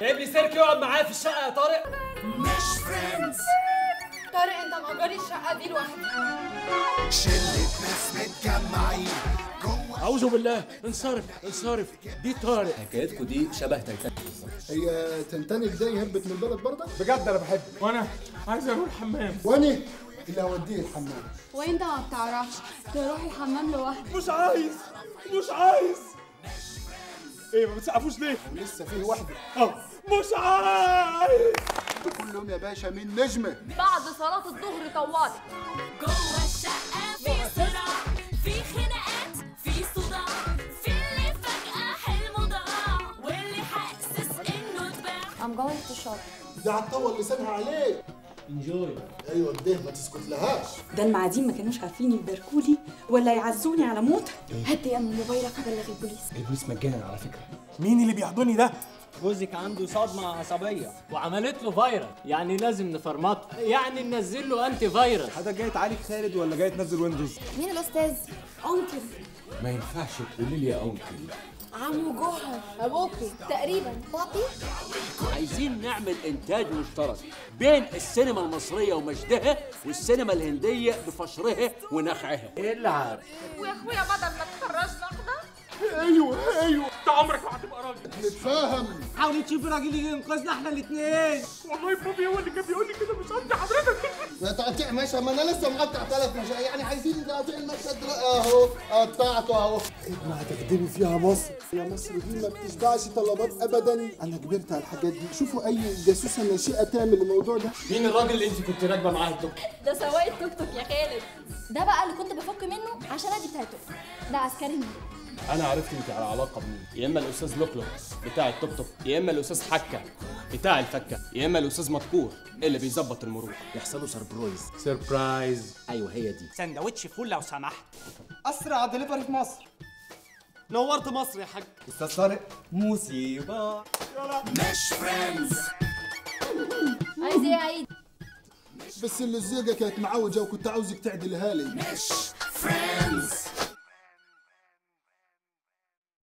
جايب لي سيرك يقعد معايا في الشقه يا طارق. مش فريندز. طارق انت مأجري الشقه دي لوحدك. شله ناس متجمعين جوه. اعوذ بالله، انصرف انصرف، دي طارق. حكايتكوا دي شبه تايتانيك بالظبط. هي تايتانيك زي هربت من البلد برضه؟ بجد انا بحبك. وانا عايز اروح الحمام. وانا اللي هوديه الحمام. وانت ما بتعرفش تروح الحمام لوحدك. مش عايز. ايه ما بتسقفوش ليه؟ ولسه فيه واحده مش عايز. قول لهم يا باشا مين نجمه. بعد صلاه الظهر طوالي جوه الشقه في صراع، في خناقات، في صداع، في اللي فجاه حلمه ضاع واللي حاسس انه اتباع. I'm going to shop. دي هتطول لسانها عليك. انجوي. ايوه ده ما تسكتلهاش. ده المعادين ما كانوش عارفين يباركوا لي ولا يعزوني على موت. هات يا ام موبايلك هبلغ البوليس. البوليس مجانا على فكره. مين اللي بيحضني ده؟ جوزك عنده صدمه عصبيه وعملت له فايرال، يعني لازم نفرمطه، يعني ننزل له انتي فايرال. حضرتك جاي تعالج خالد ولا جاي تنزل ويندوز؟ مين الاستاذ؟ انكل. ما ينفعش تقولي لي يا انكل. عمو جوهر ابوكي تقريبا. فاطي عايزين نعمل انتاج مشترك بين السينما المصريه ومجدها والسينما الهنديه بفشرها ونخعها. ايه اللي عارف ويا اخويا بدل ما تخرجنا احنا. ايوه انت عمرك ما هتبقى راجل. نتفاهم. حاولي تشوفي راجل ينقذنا احنا الاثنين. والله بابي هو اللي كان بيقول لي كده. مش قصدي حضرتك. لا تقطيع مشهد، ما انا لسه مقطع 3 مشاهد، يعني عايزين تقطيع المشهد اهو قطعته اهو. خدمه هتخدمي فيها مصر. يا مصر دي ما بتشبعش طلبات ابدا. انا كبرت على الحاجات دي. شوفوا اي جاسوسه ناشئه تعمل الموضوع ده. مين الراجل اللي انت كنت راكبه معاه التوك توك؟ ده سواق التوك توك يا خالد. ده بقى اللي كنت بفك منه عشان ادي بتاعته. ده عسكري مين؟ انا عرفت انت على علاقه بمين، يا اما الاستاذ لوكلوك بتاع التوك توك، يا اما الاستاذ حكه بتاع الفكه، يا اما الاستاذ مذكور اللي بيظبط المرور يحصل له سربرايز. ايوه هي دي. سندوتش فول لو سمحت. اسرع دليفري في مصر. نورت مصر يا حاج. استاذ طارق مصيبه. يلا مش فريندز. عايز ايه يا عيد؟ بس اللزوجه كانت معوجه وكنت عاوزك تعدلها لي. مش